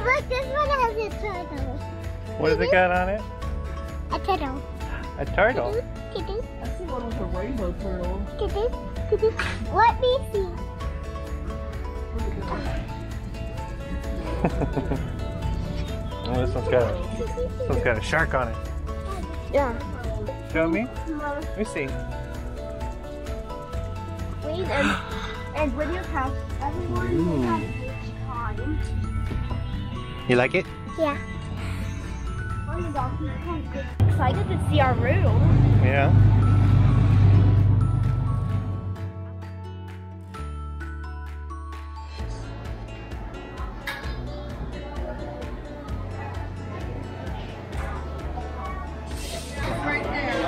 And look, this one has a turtle. What has it got on it? A turtle. A turtle? Kitty. I see one with a rainbow turtle. Kitty. Let me see. Oh, this one's got a shark on it. Yeah. Show me. Let me see. Wait, and when you pass, everyone has each pond. You like it? Yeah. Excited to see our room. Yeah. Right there.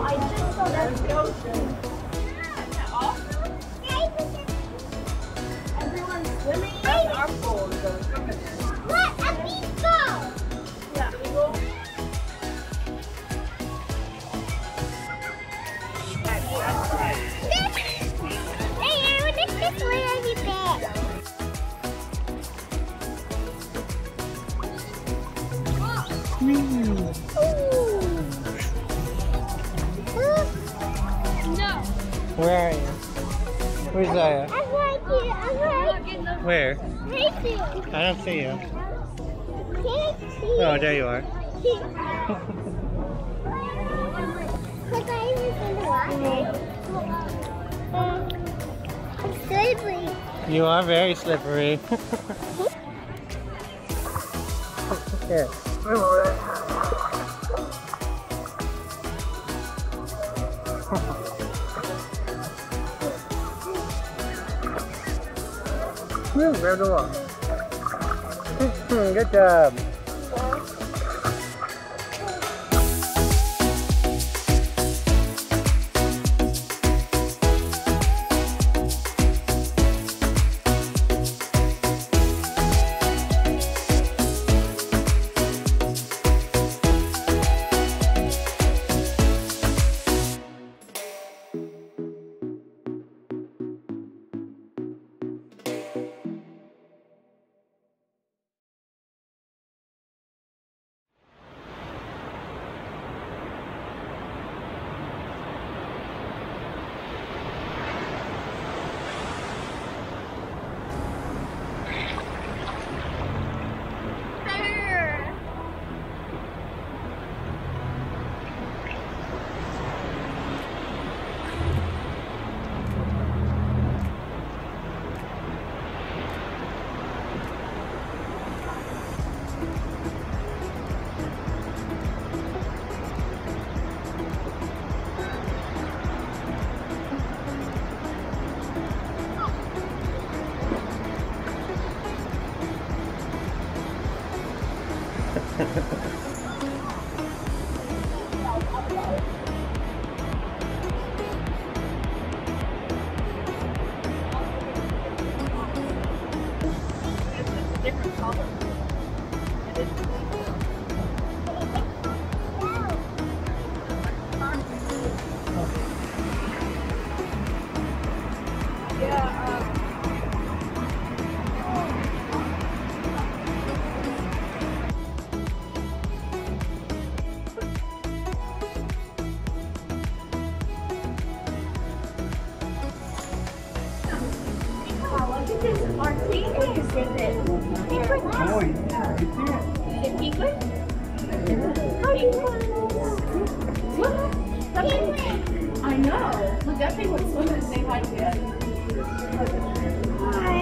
I just saw that the ocean. Yeah, isn't that awesome? Everyone's swimming in our pool. What a beach ball! Yeah, eagle. Hey, I want to sit on your back. Oh. Where are you? Where's Ziya? I'm right here. Where? Right here. I don't see you. Oh, there you are. I'm slippery. You are very slippery. Here. Grab the wall. Good job. I know. Look, that thing was swimming. Say hi to it. Hi.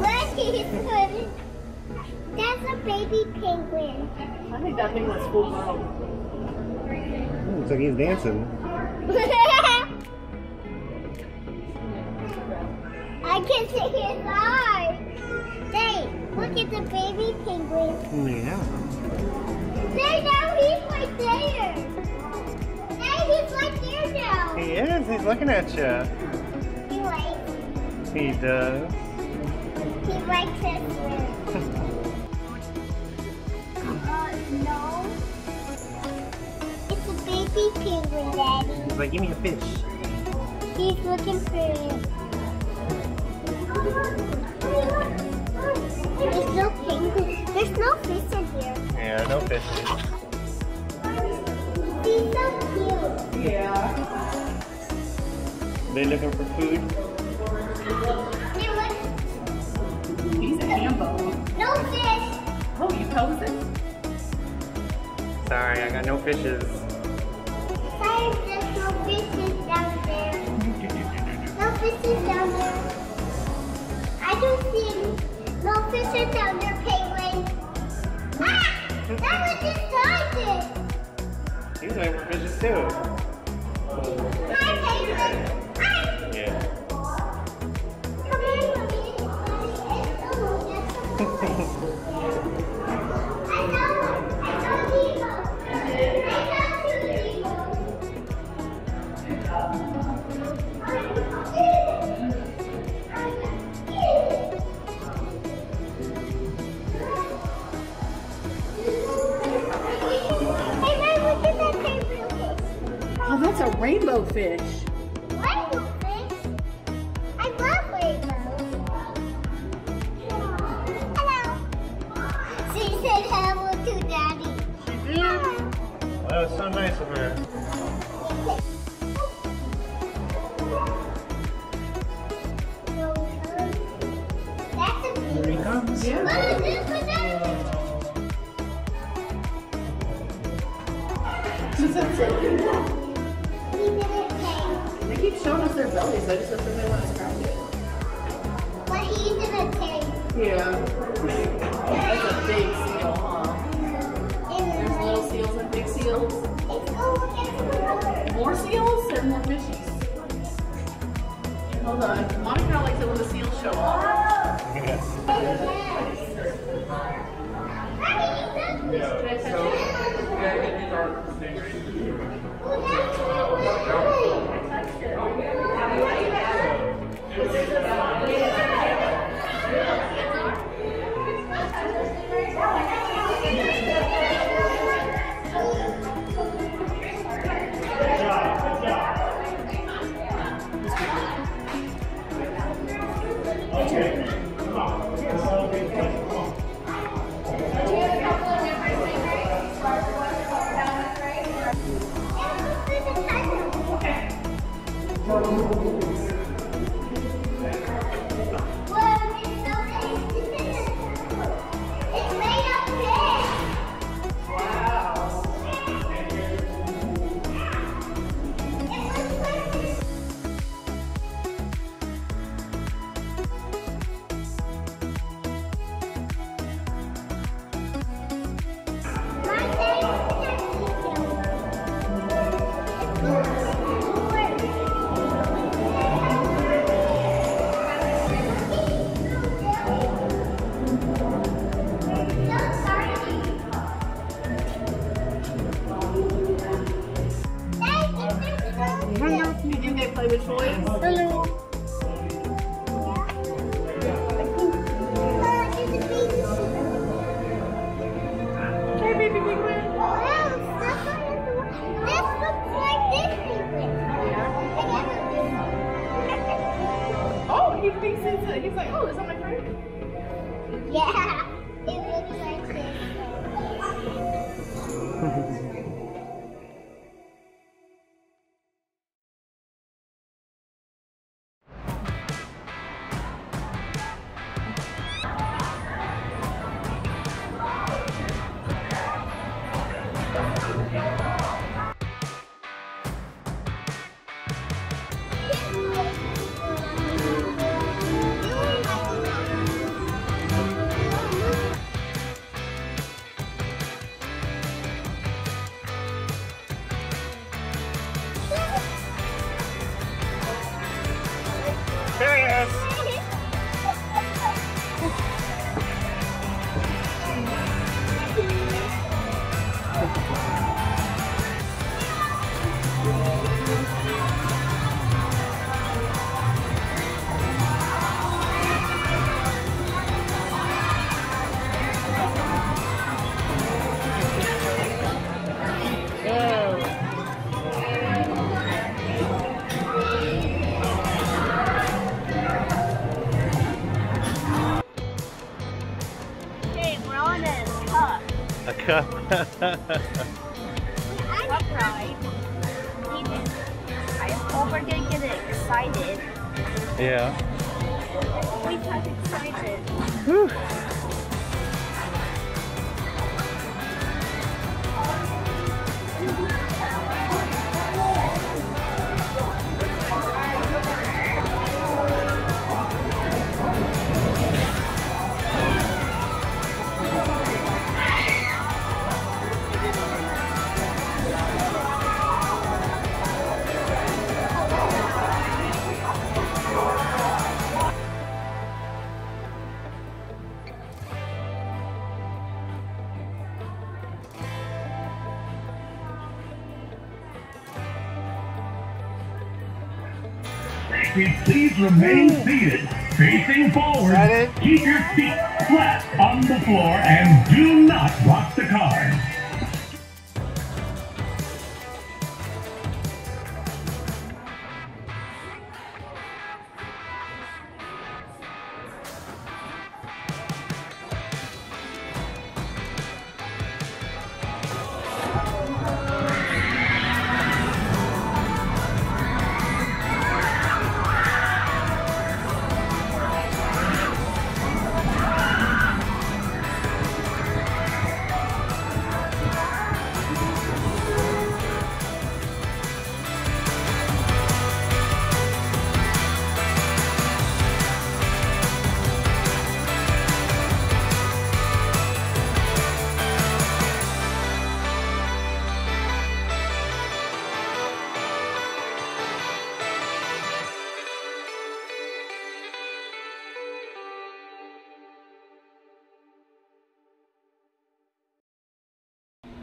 Look, he's swimming. That's a baby penguin. I think that thing was full grown. Looks like he's dancing. I can see his eyes. Hey, look at the baby penguin. Yeah. Hey, now he's right there. He's right there now. He is. He's looking at you. He likes it. He does. He likes it. No. It's a baby penguin, Daddy. He's like, give me a fish. He's looking for you. There's no penguin. There's no fish in here. Yeah, no fish. He's so cute. Yeah. They looking for food? He's a hambo. No fish. Oh, you posing? Sorry, I got no fishes. Sorry, there's no fishes down there. No fishes down there. I don't see no fishes down there, penguin. Ah! That was just dodging. He's looking for fishes too. Hi, penguin. Hi. Yeah. Come here, mommy. It's almost just a fish. I saw one. I saw Nemo. That's a rainbow fish. Rainbow fish? I love rainbows. Hello. She said hello to Daddy. She did? Hello. That was so nice of her. That's a fish. Here he comes. Yeah. What is this for Daddy? They keep showing us their bellies. I just assume they want to scratch it. But he's in a tank. Yeah. That's a big seal, huh? There's little seals and big seals. More seals and more fishies. Hold on. Monica likes it when the seals show up. Yes. He's like, oh, is that my friend? Yeah, it looks like this. Monica. I'm right. Even. I hope we're gonna get excited. Yeah. We got excited. Whew. Please remain seated, facing forward. Keep your feet flat on the floor and do not rock the car.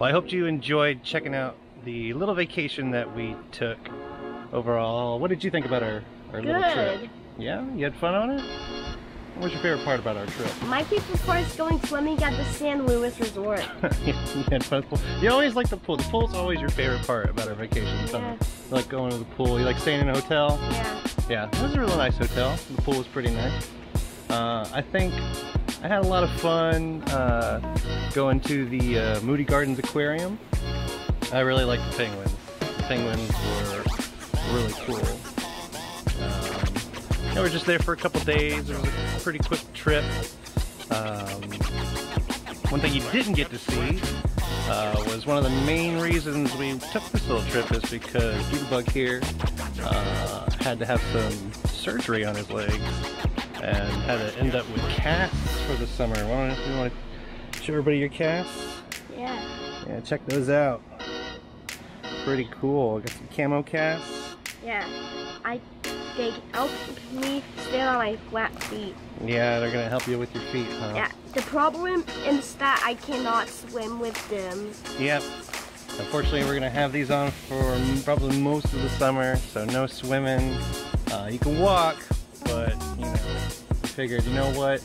Well, I hope you enjoyed checking out the little vacation that we took overall. What did you think about our little trip? Yeah? You had fun on it? What was your favorite part about our trip? My favorite part is going swimming at the San Luis Resort. You had fun at the pool. You always like the pool. The pool's always your favorite part about our vacation summer. You like going to the pool. You like staying in a hotel? Yeah. Yeah, it was a really nice hotel. The pool was pretty nice. I think I had a lot of fun going to the Moody Gardens Aquarium. I really liked the penguins. The penguins were really cool. We were just there for a couple days. It was a pretty quick trip. One thing you didn't get to see was one of the main reasons we took this little trip is because Doodlebug here had to have some surgery on his legs and had to end up with casts for the summer. Why don't you want to show everybody your casts? Yeah. Yeah, check those out. Pretty cool. Got some camo casts. Yeah. They help me stay on my flat feet. Yeah, they're gonna help you with your feet, huh? Yeah. The problem is that I cannot swim with them. Yep. Unfortunately, we're gonna have these on for probably most of the summer, so no swimming. You can walk, but you know, we figured, you know what,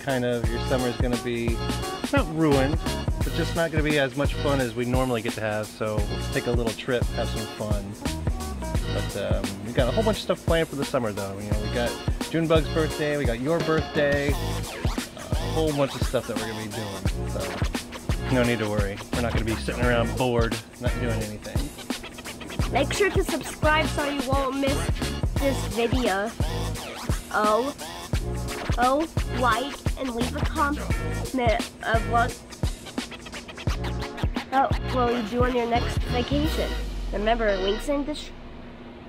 kind of your summer is going to be not ruined, but just not going to be as much fun as we normally get to have. So let's take a little trip, have some fun. But we got a whole bunch of stuff planned for the summer, though. You know, we got Junebug's birthday, we got your birthday, a whole bunch of stuff that we're going to be doing. So no need to worry. We're not going to be sitting around bored, not doing anything. Make sure to subscribe so you won't miss this video. Like and leave a comment of what you do on your next vacation. Remember, links in the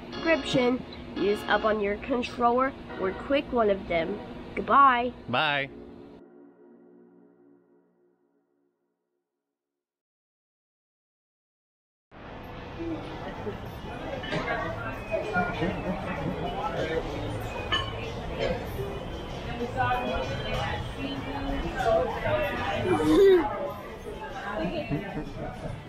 description. Use up on your controller or click one of them. Goodbye. Bye.